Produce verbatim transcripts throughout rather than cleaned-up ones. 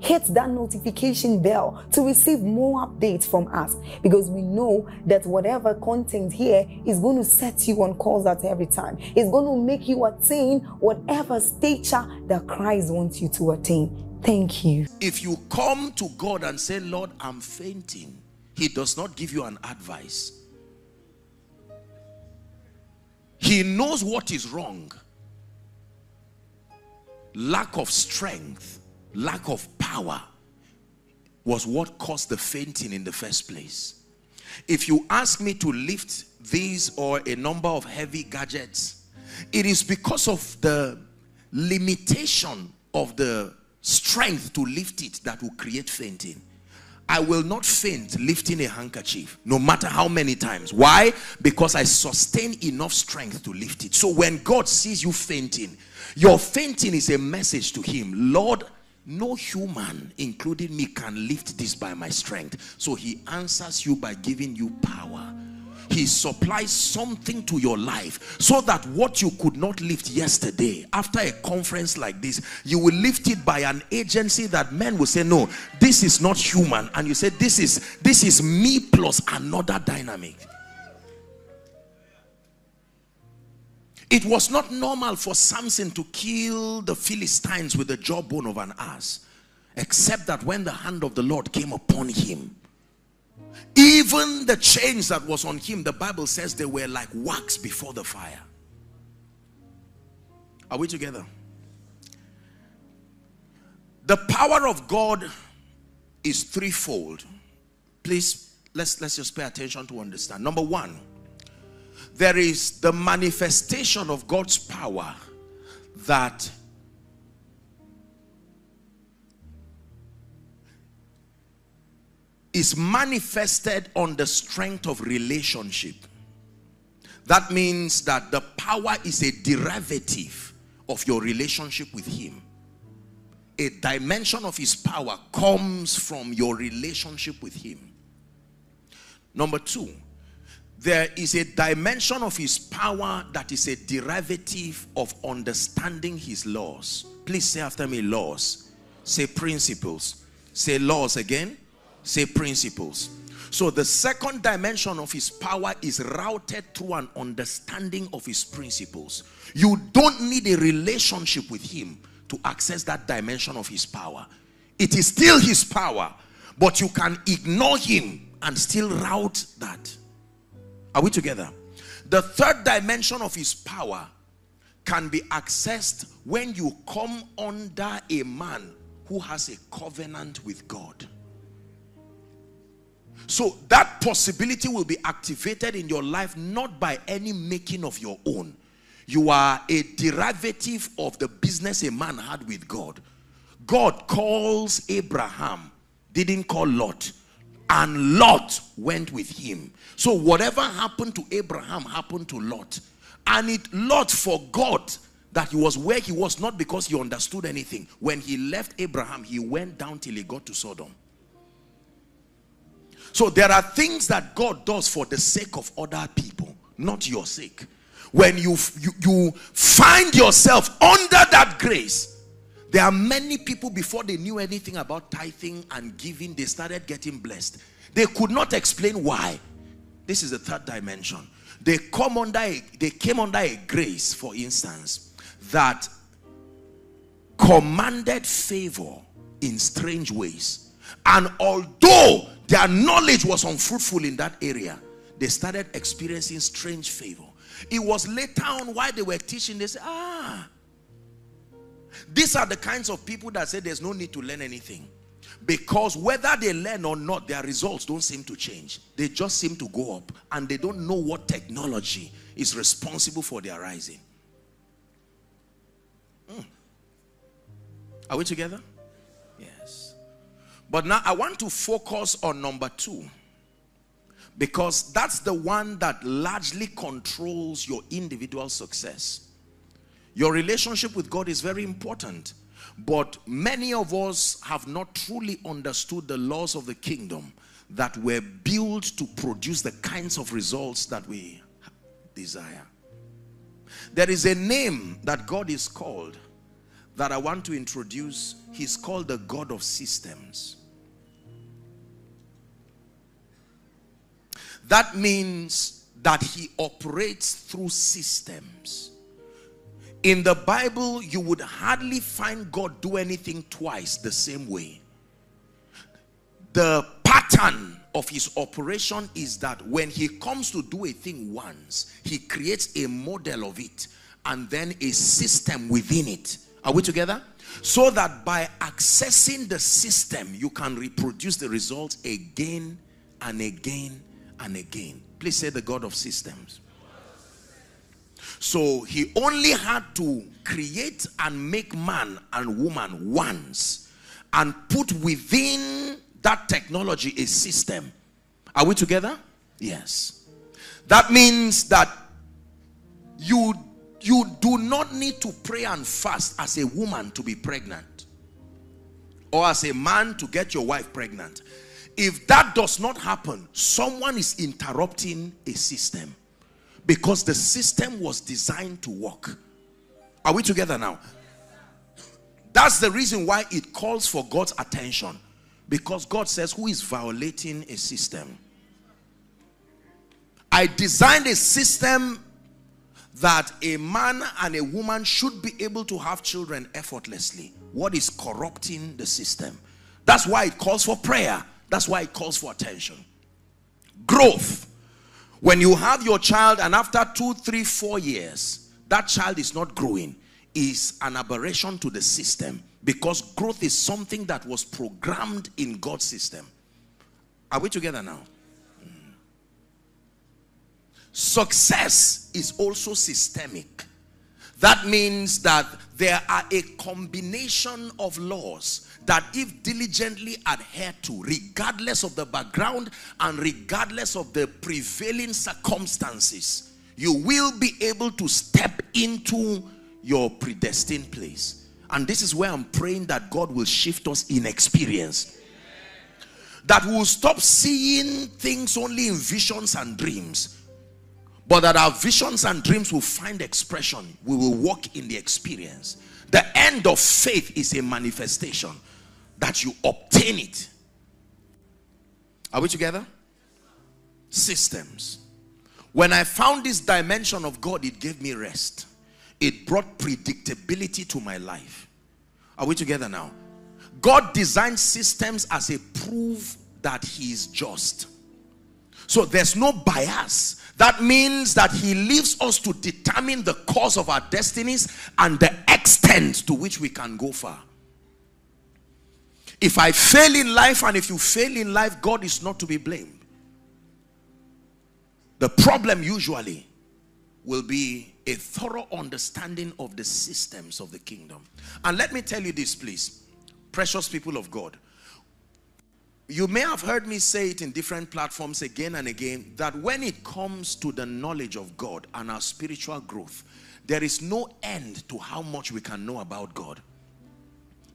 Hit that notification bell to receive more updates from us, because we know that whatever content here is going to set you on course at every time. It's going to make you attain whatever stature that Christ wants you to attain. Thank you. If you come to God and say, Lord, I'm fainting, he does not give you an advice. He knows what is wrong. Lack of strength, lack of power was what caused the fainting in the first place. If you ask me to lift these or a number of heavy gadgets, it is because of the limitation of the strength to lift it that will create fainting. I will not faint lifting a handkerchief, no matter how many times. Why? Because I sustain enough strength to lift it. So when God sees you fainting, your fainting is a message to him. Lord, no human, including me, can lift this by my strength. So he answers you by giving you power. He supplies something to your life so that what you could not lift yesterday, after a conference like this, you will lift it by an agency that men will say, no, this is not human. And you say, this is, this is me plus another dynamic. It was not normal for Samson to kill the Philistines with the jawbone of an ass, except that when the hand of the Lord came upon him, even the chains that was on him, the Bible says they were like wax before the fire. Are we together? The power of God is threefold. Please, let's, let's just pay attention to understand. Number one, there is the manifestation of God's power that is manifested on the strength of relationship. That means that the power is a derivative of your relationship with him. A dimension of his power comes from your relationship with him. Number two, there is a dimension of his power that is a derivative of understanding his laws. Please say after me, laws. Say principles. Say laws again. Say principles. So the second dimension of his power is routed through an understanding of his principles. You don't need a relationship with him to access that dimension of his power. It is still his power, but you can ignore him and still route that. Are we together? The third dimension of his power can be accessed when you come under a man who has a covenant with God. So that possibility will be activated in your life not by any making of your own. You are a derivative of the business a man had with God. God calls Abraham, didn't call Lot. And Lot went with him. So whatever happened to Abraham happened to Lot. And it Lot forgot that he was where he was not because he understood anything. When he left Abraham, he went down till he got to Sodom. So there are things that God does for the sake of other people, not your sake. When you, you, you find yourself under that grace, there are many people before they knew anything about tithing and giving, they started getting blessed. They could not explain why. This is the third dimension. They come under a, they came under a grace, for instance, that commanded favor in strange ways. And although their knowledge was unfruitful in that area, they started experiencing strange favor. It was later on while they were teaching, they said, ah, these are the kinds of people that say there's no need to learn anything. Because whether they learn or not, their results don't seem to change. They just seem to go up, and they don't know what technology is responsible for their rising. Hmm. Are we together? Yes. But now I want to focus on number two, because that's the one that largely controls your individual success. Your relationship with God is very important. But many of us have not truly understood the laws of the kingdom that were built to produce the kinds of results that we desire. There is a name that God is called that I want to introduce. He's called the God of systems. That means that he operates through systems. In the Bible, you would hardly find God do anything twice the same way. The pattern of his operation is that when he comes to do a thing once, he creates a model of it and then a system within it. Are we together? So that by accessing the system, you can reproduce the results again and again and again. Please say, the God of systems. So he only had to create and make man and woman once and put within that technology a system. Are we together? Yes. That means that you, you do not need to pray and fast as a woman to be pregnant, or as a man to get your wife pregnant. If that does not happen, someone is interrupting a system. Because the system was designed to work. Are we together now? That's the reason why it calls for God's attention. Because God says, who is violating a system? I designed a system that a man and a woman should be able to have children effortlessly. What is corrupting the system? That's why it calls for prayer. That's why it calls for attention. Growth. When you have your child and after two, three, four years, that child is not growing, is an aberration to the system, because growth is something that was programmed in God's system. Are we together now? Mm. Success is also systemic. That means that there are a combination of laws that if diligently adhered to, regardless of the background and regardless of the prevailing circumstances, you will be able to step into your predestined place. And this is where I'm praying that God will shift us in experience. That we'll stop seeing things only in visions and dreams, but that our visions and dreams will find expression. We will walk in the experience. The end of faith is a manifestation, that you obtain it. Are we together? Systems. When I found this dimension of God, it gave me rest. It brought predictability to my life. Are we together now? God designed systems as a proof that he is just. So there's no bias. That means that he leaves us to determine the course of our destinies and the extent to which we can go far. If I fail in life, and if you fail in life, God is not to be blamed. The problem usually will be a thorough understanding of the systems of the kingdom. And let me tell you this, please, precious people of God. You may have heard me say it in different platforms again and again, that when it comes to the knowledge of God and our spiritual growth, there is no end to how much we can know about God.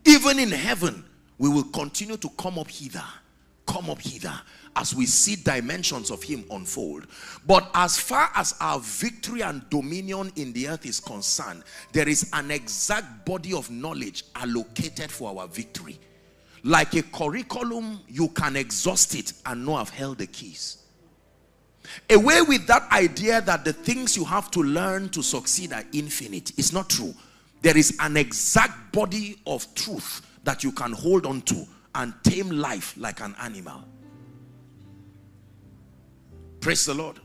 Even in heaven, we will continue to come up hither, come up hither, as we see dimensions of him unfold. But as far as our victory and dominion in the earth is concerned, there is an exact body of knowledge allocated for our victory. Like a curriculum, you can exhaust it and know I've held the keys. Away with that idea that the things you have to learn to succeed are infinite. It's not true. There is an exact body of truth that you can hold on to and tame life like an animal. Praise the Lord.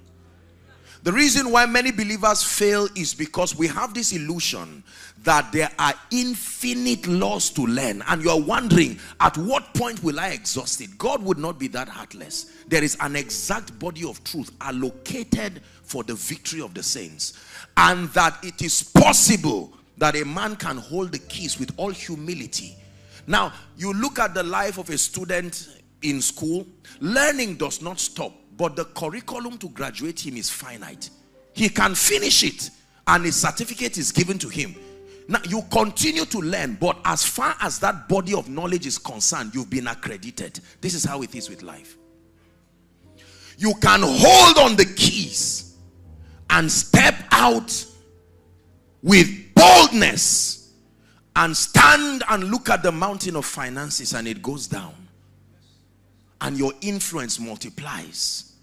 The reason why many believers fail is because we have this illusion that there are infinite laws to learn, and you're wondering, at what point will I exhaust it? God would not be that heartless. There is an exact body of truth allocated for the victory of the saints, and that it is possible that a man can hold the keys with all humility. Now, you look at the life of a student in school, learning does not stop. But the curriculum to graduate him is finite. He can finish it and his certificate is given to him. Now you continue to learn, but as far as that body of knowledge is concerned, you've been accredited. This is how it is with life. You can hold on the keys and step out with boldness and stand and look at the mountain of finances, and it goes down. And your influence multiplies.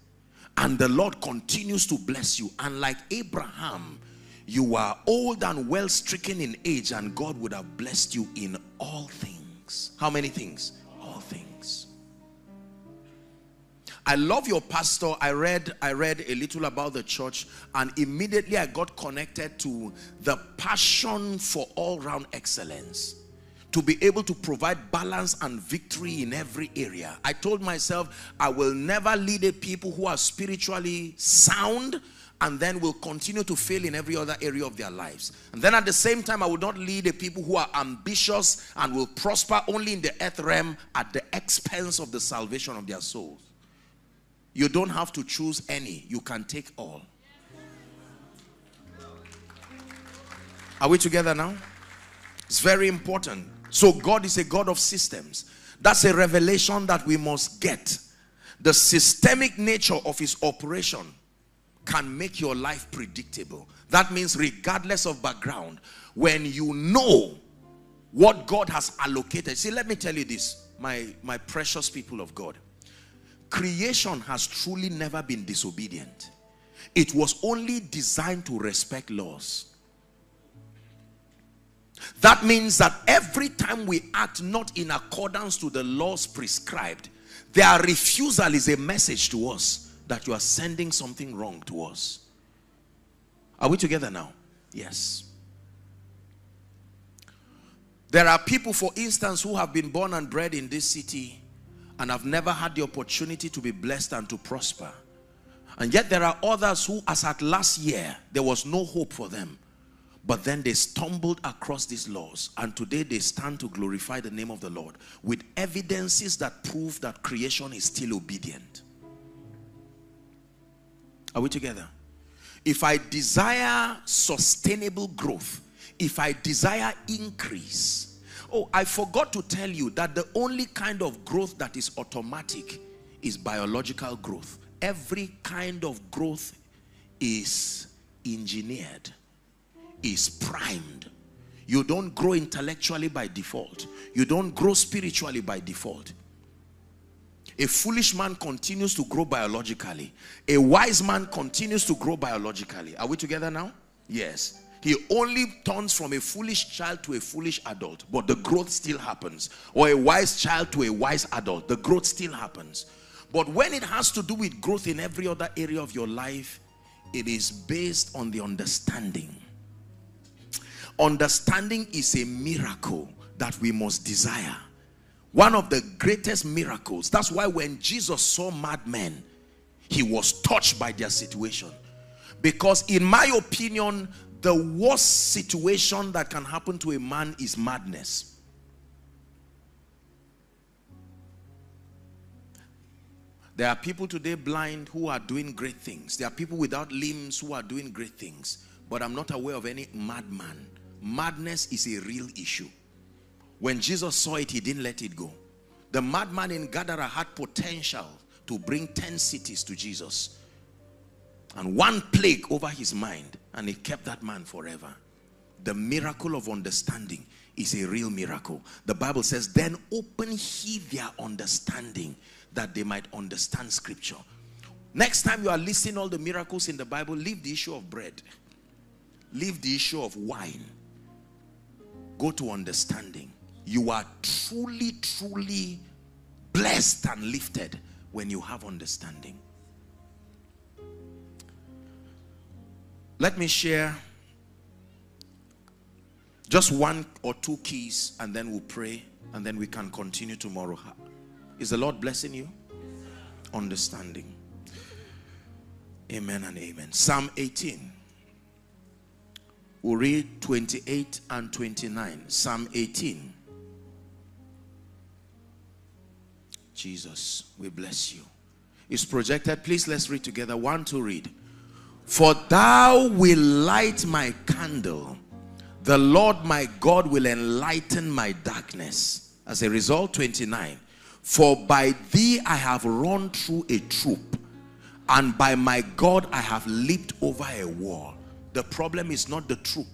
And the Lord continues to bless you. And like Abraham, you are old and well stricken in age, and God would have blessed you in all things. How many things? All things. I love your pastor. I read, I read a little about the church, and immediately I got connected to the passion for all-round excellence. To be able to provide balance and victory in every area. I told myself, I will never lead a people who are spiritually sound and then will continue to fail in every other area of their lives. And then at the same time, I would not lead a people who are ambitious and will prosper only in the earth realm at the expense of the salvation of their souls. You don't have to choose any. You can take all. Are we together now? It's very important. So God is a God of systems. That's a revelation that we must get. The systemic nature of his operation can make your life predictable. That means regardless of background, when you know what God has allocated. See, let me tell you this, my, my precious people of God. Creation has truly never been disobedient. It was only designed to respect laws. That means that every time we act not in accordance to the laws prescribed, their refusal is a message to us that you are sending something wrong to us. Are we together now? Yes. There are people, for instance, who have been born and bred in this city and have never had the opportunity to be blessed and to prosper. And yet there are others who, as at last year, there was no hope for them. But then they stumbled across these laws, and today they stand to glorify the name of the Lord with evidences that prove that creation is still obedient. Are we together? If I desire sustainable growth, if I desire increase, oh, I forgot to tell you that the only kind of growth that is automatic is biological growth. Every kind of growth is engineered. Is primed. You don't grow intellectually by default. You don't grow spiritually by default. A foolish man continues to grow biologically. A wise man continues to grow biologically. Are we together now? Yes. He only turns from a foolish child to a foolish adult, but the growth still happens. Or a wise child to a wise adult, the growth still happens. But when it has to do with growth in every other area of your life, it is based on the understanding. Understanding is a miracle that we must desire. One of the greatest miracles. That's why when Jesus saw madmen, he was touched by their situation. Because in my opinion, the worst situation that can happen to a man is madness. There are people today blind who are doing great things. There are people without limbs who are doing great things. But I'm not aware of any madman. Madness is a real issue. When Jesus saw it, he didn't let it go. The madman in Gadara had potential to bring ten cities to Jesus. And one plague over his mind, and he kept that man forever. The miracle of understanding is a real miracle. The Bible says, then open he their understanding, that they might understand scripture. Next time you are listing all the miracles in the Bible, leave the issue of bread. Leave the issue of wine. Go to understanding. You are truly, truly blessed and lifted when you have understanding. Let me share just one or two keys and then we'll pray and then we can continue tomorrow. Is the Lord blessing you? Understanding. Amen and amen. Psalm eighteen. We'll read twenty-eight and twenty-nine. Psalm eighteen. Jesus, we bless you. It's projected. Please let's read together. One, two, read. For thou wilt light my candle. The Lord my God will enlighten my darkness. As a result, twenty-nine. For by thee I have run through a troop, and by my God I have leaped over a wall. The problem is not the troop.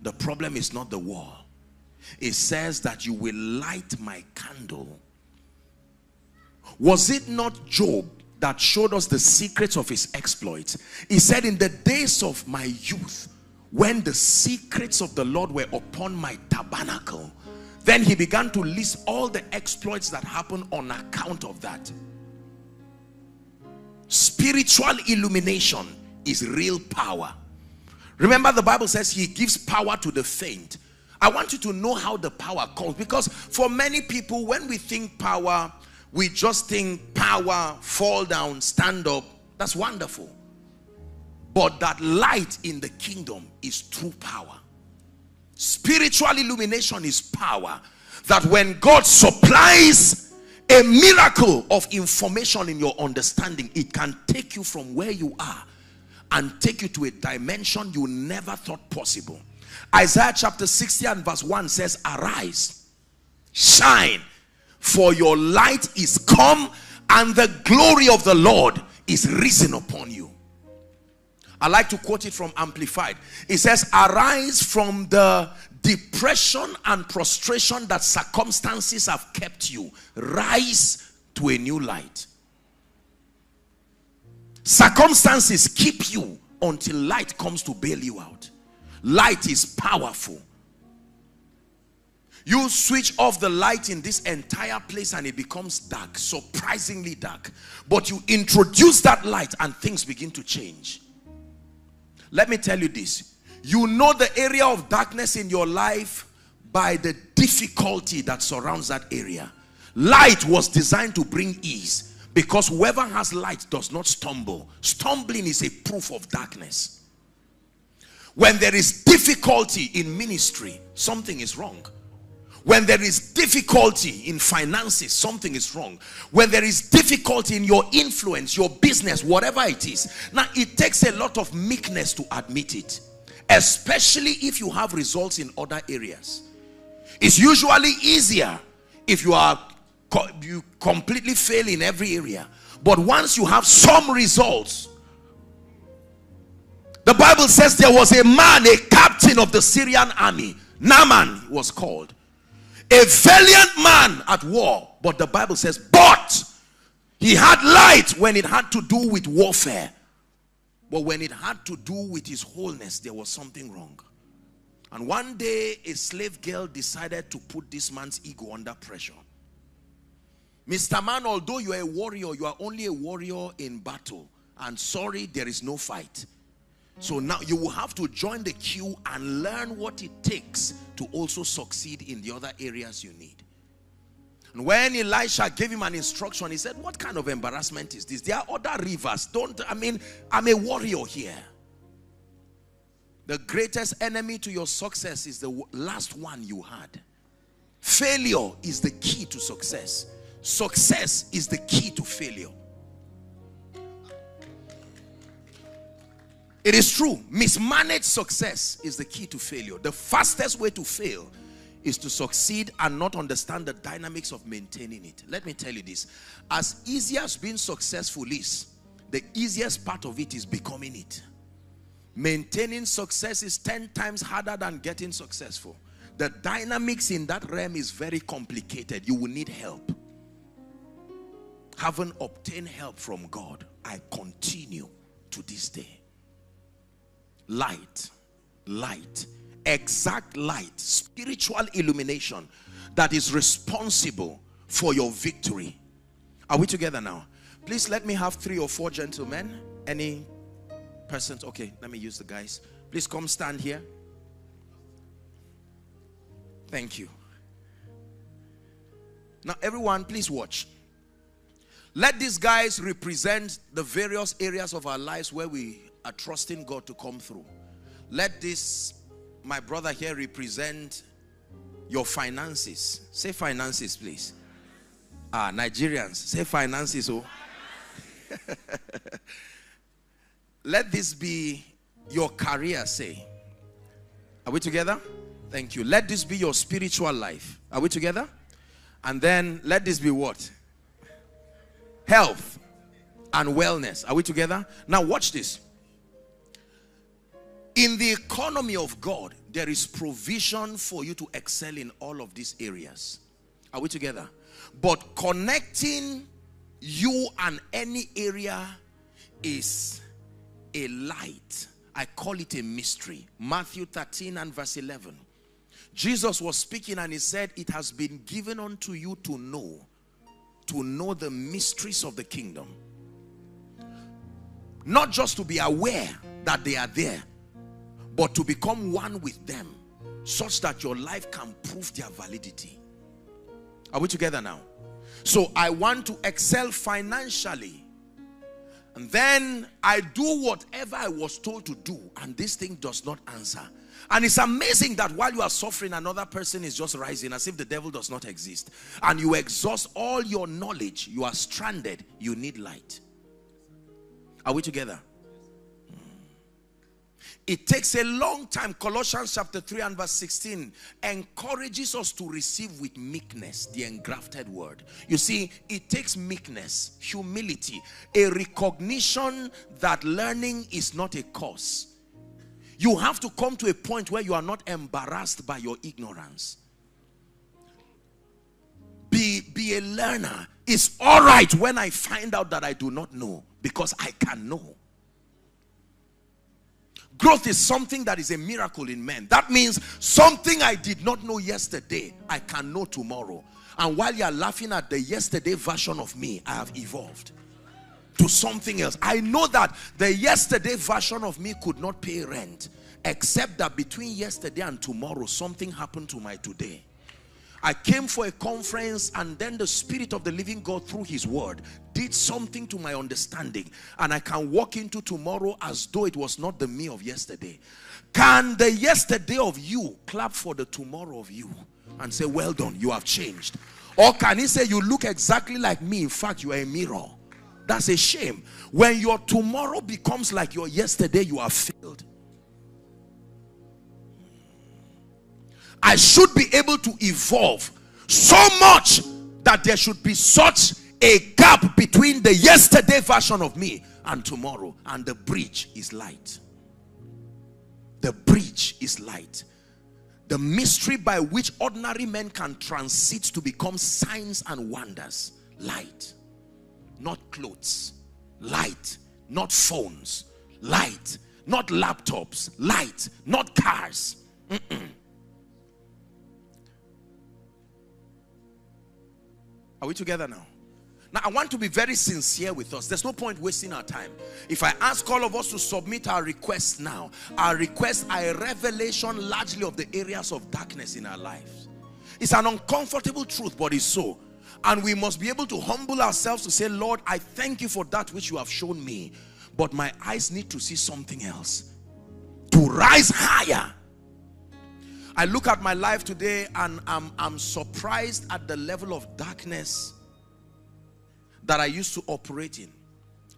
The problem is not the wall. It says that you will light my candle. Was it not Job that showed us the secrets of his exploits? He said, in the days of my youth, when the secrets of the Lord were upon my tabernacle, then he began to list all the exploits that happened on account of that. Spiritual illumination is real power. Remember, the Bible says he gives power to the faint. I want you to know how the power comes, because for many people, when we think power, we just think power, fall down, stand up. That's wonderful. But that light in the kingdom is true power. Spiritual illumination is power. That when God supplies a miracle of information in your understanding, it can take you from where you are and take you to a dimension you never thought possible. Isaiah chapter sixty and verse one says, arise, shine, for your light is come, and the glory of the Lord is risen upon you. I like to quote it from Amplified. It says, arise from the depression and prostration that circumstances have kept you. Rise to a new light. Circumstances keep you until light comes to bail you out. Light is powerful. You switch off the light in this entire place and it becomes dark, surprisingly dark. But you introduce that light and things begin to change. Let me tell you this. You know the area of darkness in your life by the difficulty that surrounds that area. Light was designed to bring ease, because whoever has light does not stumble. Stumbling is a proof of darkness. When there is difficulty in ministry, something is wrong. When there is difficulty in finances, something is wrong. When there is difficulty in your influence, your business, whatever it is. Now, it takes a lot of meekness to admit it, especially if you have results in other areas. It's usually easier if you are you completely fail in every area. But once you have some results, the Bible says there was a man, a captain of the Syrian army. Naaman was called. A valiant man at war, but the Bible says, but he had light when it had to do with warfare. But when it had to do with his wholeness, there was something wrong. And one day, a slave girl decided to put this man's ego under pressure. Mister Man, although you are a warrior, you are only a warrior in battle. And sorry, there is no fight. So now you will have to join the queue and learn what it takes to also succeed in the other areas you need. And when Elisha gave him an instruction, he said, what kind of embarrassment is this? There are other rivers. Don't, I mean, I'm a warrior here. The greatest enemy to your success is the last one you had. Failure is the key to success. Success is the key to failure. It is true. Mismanaged success is the key to failure. The fastest way to fail is to succeed and not understand the dynamics of maintaining it. Let me tell you this. As easy as being successful is, the easiest part of it is becoming it. Maintaining success is ten times harder than getting successful. The dynamics in that realm is very complicated. You will need help. Haven't obtained help from God. I continue to this day. Light, light, exact light, spiritual illumination that is responsible for your victory Are we together now? Please let me have three or four gentlemen. Any persons? Okay, let me use the guys. Please come stand here. Thank you. Now everyone, please watch. Let these guys represent the various areas of our lives where we are trusting God to come through. Let this, my brother here, represent your finances. Say finances, please. Ah, Nigerians, say finances, oh. Let this be your career, say. Are we together? Thank you. Let this be your spiritual life. Are we together? And then let this be what? Health and wellness. Are we together? Now watch this. In the economy of God, there is provision for you to excel in all of these areas. Are we together? But connecting you and any area is a light. I call it a mystery. Matthew thirteen and verse eleven. Jesus was speaking and he said, it has been given unto you to know, to know the mysteries of the kingdom. Not just to be aware that they are there, but to become one with them, such that your life can prove their validity. Are we together now? So I want to excel financially. And then I do whatever I was told to do, and this thing does not answer. And it's amazing that while you are suffering, another person is just rising as if the devil does not exist. And you exhaust all your knowledge. You are stranded. You need light. Are we together? It takes a long time. Colossians chapter three and verse sixteen encourages us to receive with meekness the engrafted word. You see, it takes meekness, humility, a recognition that learning is not a curse. You have to come to a point where you are not embarrassed by your ignorance. Be, be a learner. It's all right when I find out that I do not know, because I can know. Growth is something that is a miracle in men. That means something I did not know yesterday, I can know tomorrow. And while you are laughing at the yesterday version of me, I have evolved to something else. I know that the yesterday version of me could not pay rent, except that between yesterday and tomorrow, something happened to my today. I came for a conference, and then the Spirit of the living God through his word did something to my understanding, and I can walk into tomorrow as though it was not the me of yesterday. Can the yesterday of you clap for the tomorrow of you and say, well done, you have changed? Or can he say, you look exactly like me, in fact you are a mirror? That's a shame. When your tomorrow becomes like your yesterday, you are failed. I should be able to evolve so much that there should be such a gap between the yesterday version of me and tomorrow. And the bridge is light. The bridge is light. The mystery by which ordinary men can transit to become signs and wonders. Light. Not clothes. Light. Not phones. Light. Not laptops. Light. Not cars. Mm-mm. Are we together now? Now I want to be very sincere with us. There's no point wasting our time. If I ask all of us to submit our requests now, our requests are a revelation largely of the areas of darkness in our lives. It's an uncomfortable truth, but it's so. And we must be able to humble ourselves to say, Lord, I thank you for that which you have shown me, but my eyes need to see something else, to rise higher. I look at my life today and I'm, I'm surprised at the level of darkness that I used to operate in.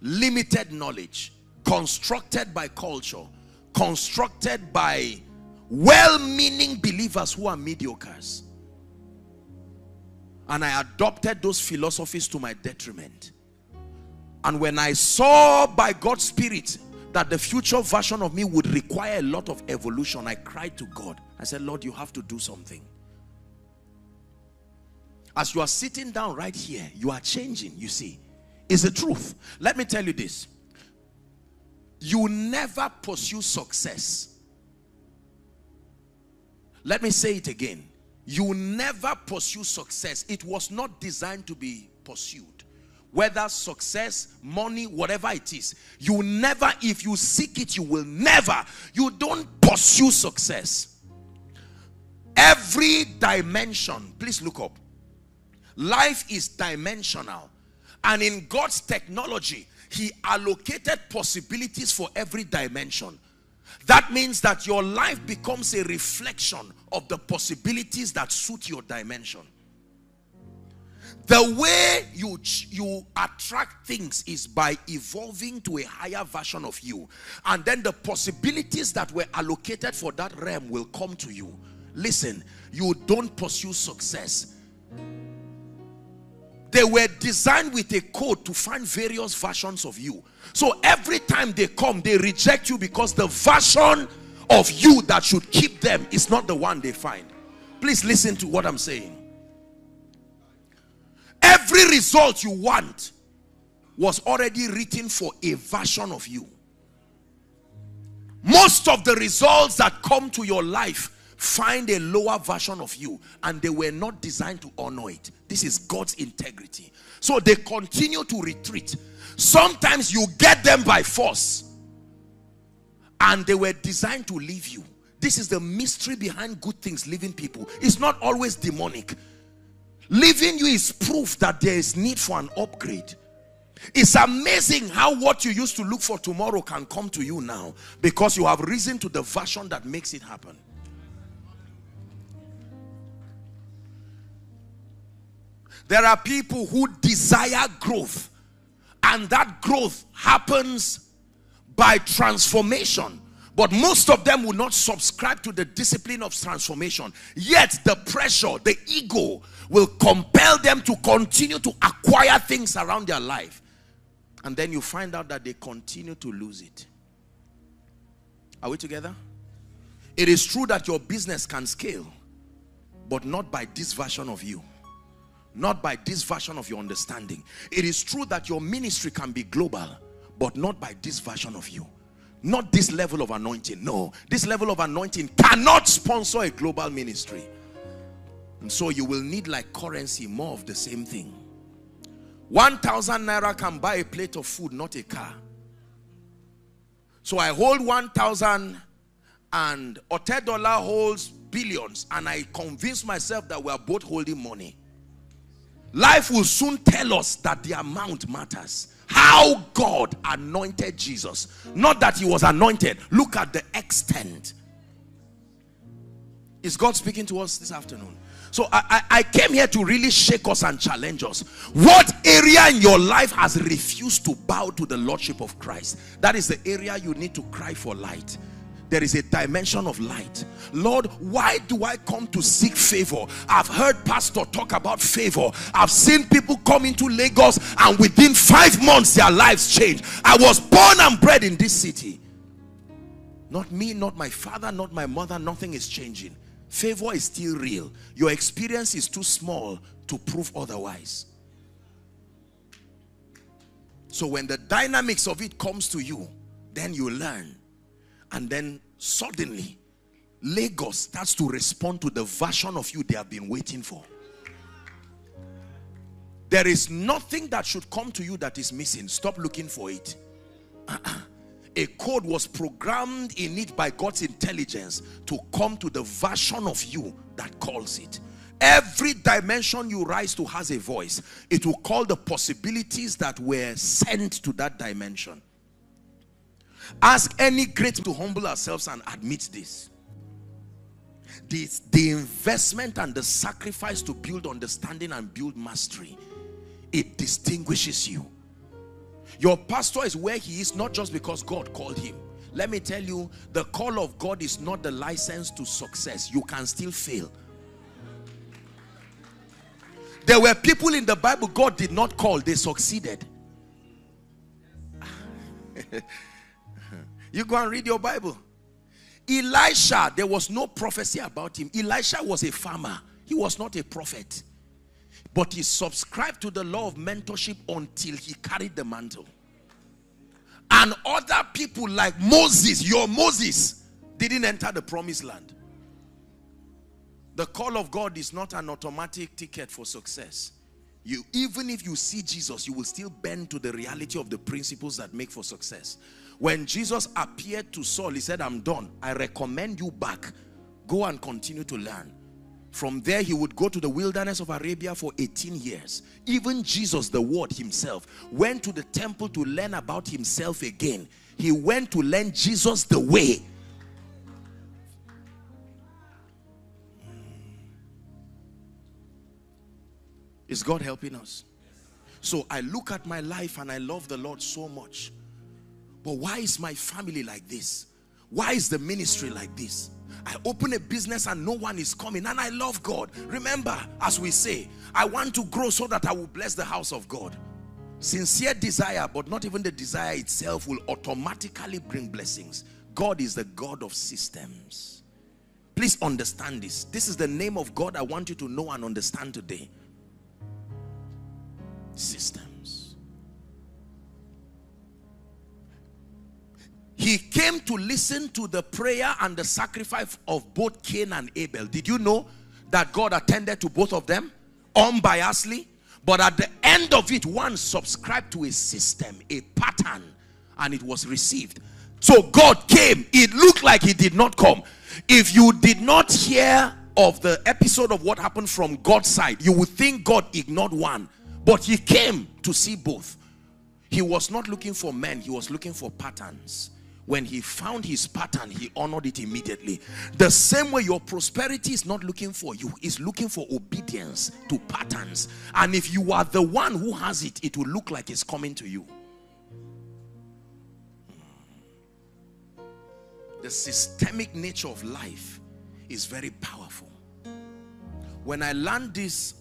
Limited knowledge, constructed by culture, constructed by well-meaning believers who are mediocres. And I adopted those philosophies to my detriment. And when I saw by God's Spirit that the future version of me would require a lot of evolution, I cried to God. I said, Lord, you have to do something. As you are sitting down right here, you are changing, you see. It's the truth. Let me tell you this. You never pursue success. Let me say it again. You never pursue success. It was not designed to be pursued. whether success, money, whatever it is. You never, if you seek it, you will never. You don't pursue success. Every dimension, please look up. Life is dimensional. And in God's technology, he allocated possibilities for every dimension. That means that your life becomes a reflection of the possibilities that suit your dimension. The way you, you attract things is by evolving to a higher version of you. And then the possibilities that were allocated for that realm will come to you. Listen, you don't pursue success. They were designed with a code to find various versions of you. So every time they come, they reject you because the version of you that should keep them is not the one they find. Please listen to what I'm saying. Every result you want was already written for a version of you. Most of the results that come to your life find a lower version of you, and they were not designed to honor it. This is God's integrity. So they continue to retreat. Sometimes you get them by force, and they were designed to leave you. This is the mystery behind good things leaving people. It's not always demonic. Leaving you is proof that there is need for an upgrade. It's amazing how what you used to look for tomorrow can come to you now, because you have risen to the version that makes it happen. There are people who desire growth, and that growth happens by transformation. But most of them will not subscribe to the discipline of transformation. Yet the pressure, the ego, will compel them to continue to acquire things around their life. And then you find out that they continue to lose it. Are we together? It is true that your business can scale, but not by this version of you. Not by this version of your understanding. It is true that your ministry can be global, but not by this version of you. Not this level of anointing. No, this level of anointing cannot sponsor a global ministry. And so you will need, like currency, more of the same thing. one thousand naira can buy a plate of food, not a car. So I hold one thousand, and Otedola holds billions, and I convince myself that we are both holding money. Life will soon tell us that the amount matters. How God anointed Jesus. Not that he was anointed. Look at the extent. Is God speaking to us this afternoon? So I, I, I came here to really shake us and challenge us. What area in your life has refused to bow to the Lordship of Christ? That is the area you need to cry for light. There is a dimension of light. Lord, why do I come to seek favor? I've heard pastor talk about favor. I've seen people come into Lagos and within five months their lives change. I was born and bred in this city. Not me, not my father, not my mother, nothing is changing. Favor is still real. Your experience is too small to prove otherwise. So when the dynamics of it comes to you, then you learn. And then suddenly, Lagos starts to respond to the version of you they have been waiting for. There is nothing that should come to you that is missing. Stop looking for it. Uh-uh. A code was programmed in it by God's intelligence to come to the version of you that calls it. Every dimension you rise to has a voice. It will call the possibilities that were sent to that dimension. Ask any great to humble ourselves and admit this. This the investment and the sacrifice to build understanding and build mastery. It distinguishes you. Your pastor is where he is not just because God called him. Let me tell you, the call of God is not the license to success. You can still fail. There were people in the Bible God did not call. They succeeded. You go and read your Bible. Elisha, there was no prophecy about him. Elisha was a farmer. He was not a prophet. But he subscribed to the law of mentorship until he carried the mantle. And other people like Moses, your Moses, didn't enter the promised land. The call of God is not an automatic ticket for success. You, even if you see Jesus, you will still bend to the reality of the principles that make for success. When Jesus appeared to Saul, he said, I'm done. I recommend you back. Go and continue to learn. From there, he would go to the wilderness of Arabia for eighteen years. Even Jesus, the Word himself, went to the temple to learn about himself again. He went to learn Jesus the way. Is God helping us? So I look at my life and I love the Lord so much. But why is my family like this? Why is the ministry like this? I open a business and no one is coming, and I love God. Remember, as we say, I want to grow so that I will bless the house of God. Sincere desire, but not even the desire itself will automatically bring blessings. God is the God of systems. Please understand this. This is the name of God I want you to know and understand today. Systems. He came to listen to the prayer and the sacrifice of both Cain and Abel. Did you know that God attended to both of them unbiasedly? But at the end of it, one subscribed to a system, a pattern, and it was received. So God came. It looked like he did not come. If you did not hear of the episode of what happened from God's side, you would think God ignored one. But he came to see both. He was not looking for men. He was looking for patterns. When he found his pattern, he honored it immediately. The same way your prosperity is not looking for you. It's looking for obedience to patterns. And if you are the one who has it, it will look like it's coming to you. The systemic nature of life is very powerful. When I learned this,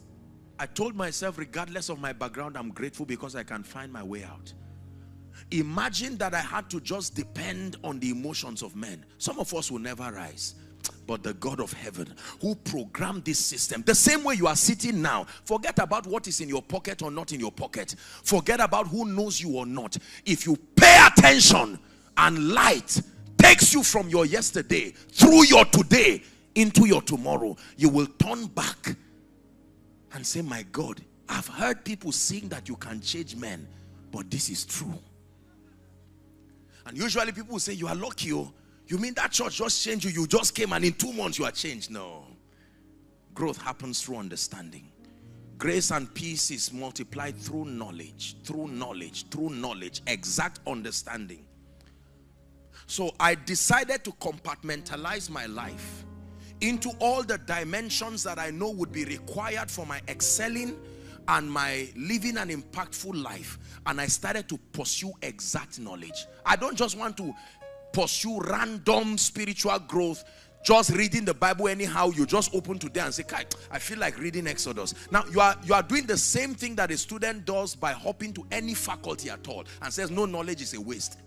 I told myself, regardless of my background, I'm grateful because I can find my way out. Imagine that I had to just depend on the emotions of men. Some of us will never rise. But the God of heaven, who programmed this system, the same way you are sitting now, forget about what is in your pocket or not in your pocket. Forget about who knows you or not. If you pay attention and light takes you from your yesterday through your today into your tomorrow, you will turn back and say, my God, I've heard people saying that you can change men, but this is true. And usually people say, you are lucky. Oh, you mean that church just changed you? You just came and in two months you are changed. No. Growth happens through understanding. Grace and peace is multiplied through knowledge, through knowledge, through knowledge, exact understanding. So I decided to compartmentalize my life into all the dimensions that I know would be required for my excelling and my living an impactful life. And I started to pursue exact knowledge. I don't just want to pursue random spiritual growth, just reading the Bible anyhow. You just open today and say, Kai, I feel like reading Exodus. Now, you are, you are doing the same thing that a student does by hopping to any faculty at all and says, no, knowledge is a waste.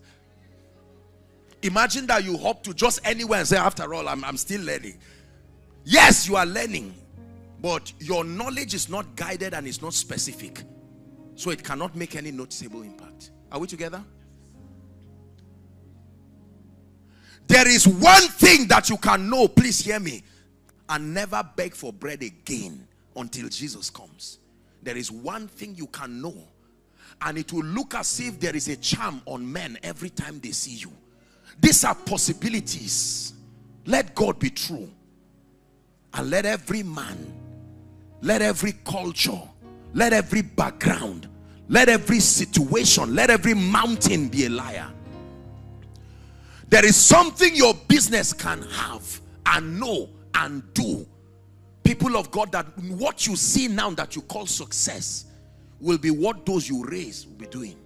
Imagine that you hop to just anywhere and say, after all, I'm, I'm still learning. Yes, you are learning, but your knowledge is not guided and it's not specific. So it cannot make any noticeable impact. Are we together? There is one thing that you can know, please hear me, and never beg for bread again until Jesus comes. There is one thing you can know, and it will look as if there is a charm on men every time they see you. These are possibilities. Let God be true. And let every man, let every culture, let every background, let every situation, let every mountain be a liar. There is something your business can have and know and do. People of God, that what you see now that you call success will be what those you raise will be doing.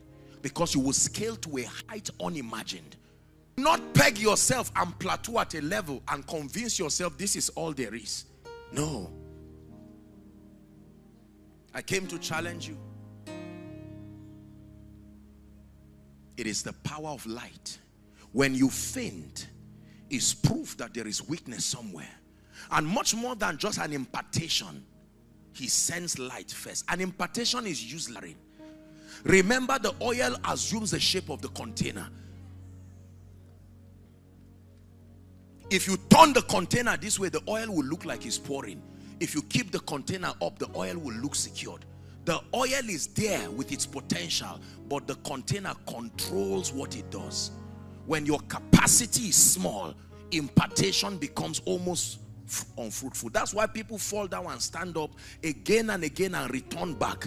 Because you will scale to a height unimagined. Not peg yourself and plateau at a level and convince yourself this is all there is. No. I came to challenge you. It is the power of light. When you faint, it's proof that there is weakness somewhere. And much more than just an impartation, he sends light first. An impartation is useless. Remember, the oil assumes the shape of the container. If you turn the container this way, the oil will look like it's pouring. If you keep the container up, the oil will look secured. The oil is there with its potential, but the container controls what it does. When your capacity is small, impartation becomes almost unfruitful. That's why people fall down and stand up again and again and return back,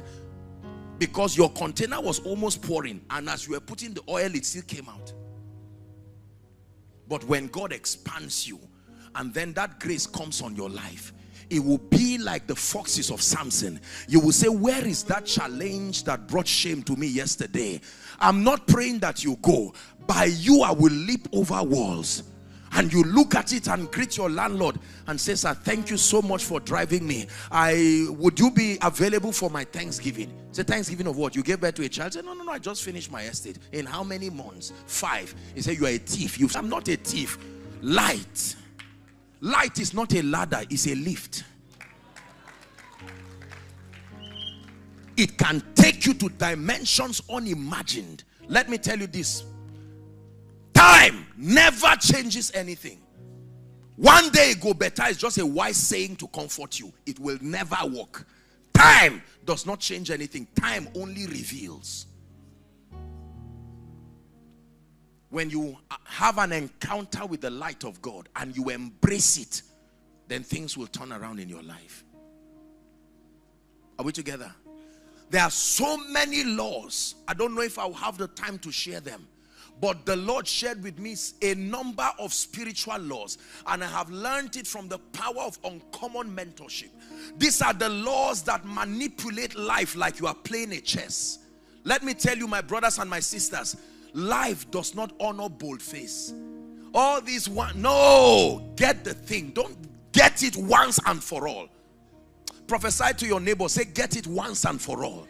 because your container was almost pouring, and as you were putting the oil, it still came out. But when God expands you, and then that grace comes on your life, it will be like the foxes of Samson. You will say, where is that challenge that brought shame to me yesterday? I'm not praying that you go. By you, I will leap over walls. And you look at it and greet your landlord and say, sir, thank you so much for driving me. I would you be available for my Thanksgiving? Say, Thanksgiving of what? You gave birth to a child? Say, no, no, no, I just finished my estate. In how many months? Five. He said, you are a thief. You, I'm not a thief. Light. Light is not a ladder, it's a lift. It can take you to dimensions unimagined. Let me tell you this. Time never changes anything. One day go better is just a wise saying to comfort you. It will never work. Time does not change anything. Time only reveals. When you have an encounter with the light of God and you embrace it, then things will turn around in your life. Are we together? There are so many laws. I don't know if I'll have the time to share them. But the Lord shared with me a number of spiritual laws, and I have learned it from the power of uncommon mentorship. These are the laws that manipulate life like you are playing a chess. Let me tell you, my brothers and my sisters, life does not honor bold face. All these one, no, get the thing. Don't get it once and for all. Prophesy to your neighbor, say, get it once and for all.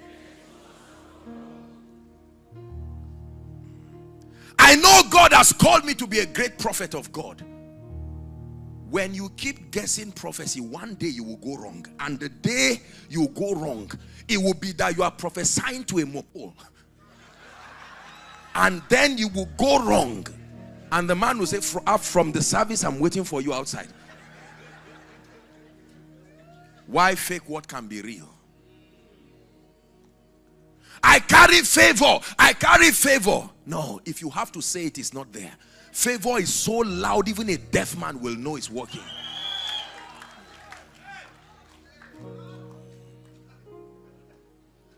I know God has called me to be a great prophet of God. When you keep guessing prophecy, one day you will go wrong. And the day you go wrong, it will be that you are prophesying to a mopole. And then you will go wrong. And the man will say, from the service, I'm waiting for you outside. Why fake what can be real? I carry favor. I carry favor. No, if you have to say it, it's not there. Favor is so loud, even a deaf man will know it's working.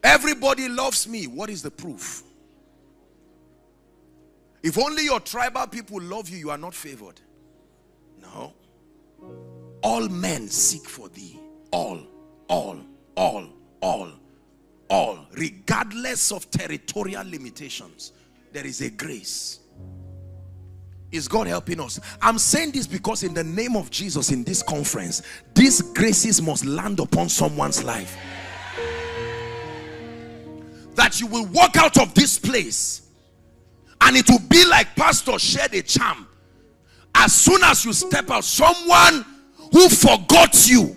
Everybody loves me. What is the proof? If only your tribal people love you, you are not favored. No. All men seek for thee. All, all, all, all, all. Regardless of territorial limitations. There is a grace. Is God helping us? I'm saying this because in the name of Jesus, in this conference, these graces must land upon someone's life. That you will walk out of this place and it will be like Pastor shared a charm. As soon as you step out, someone who forgot you.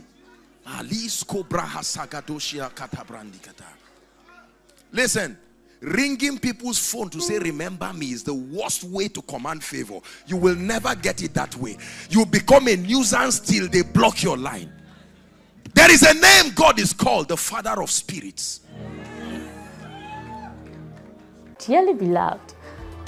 Listen. Ringing people's phone to say remember me is the worst way to command favor. You will never get it that way. You become a nuisance till they block your line. There is a name God is called, the Father of Spirits. Dearly beloved,